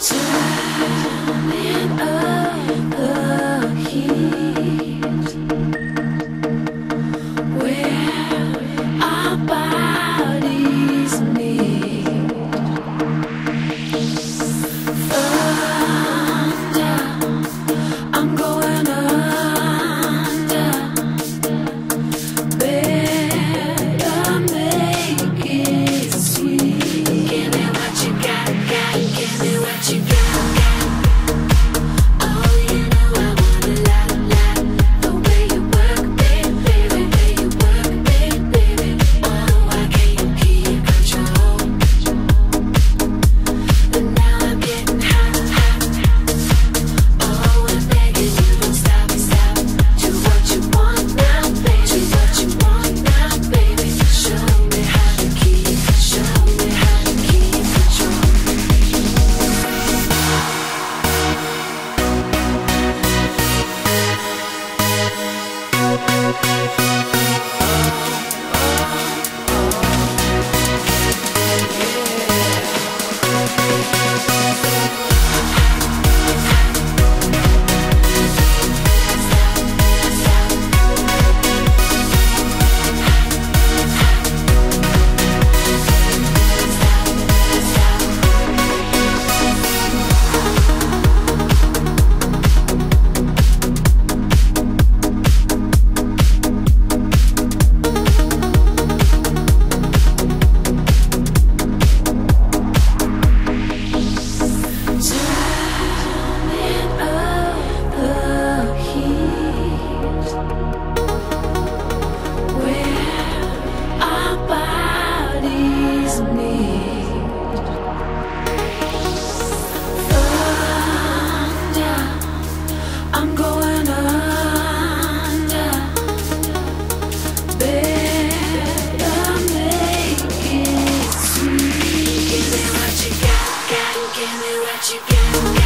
Give me what you got.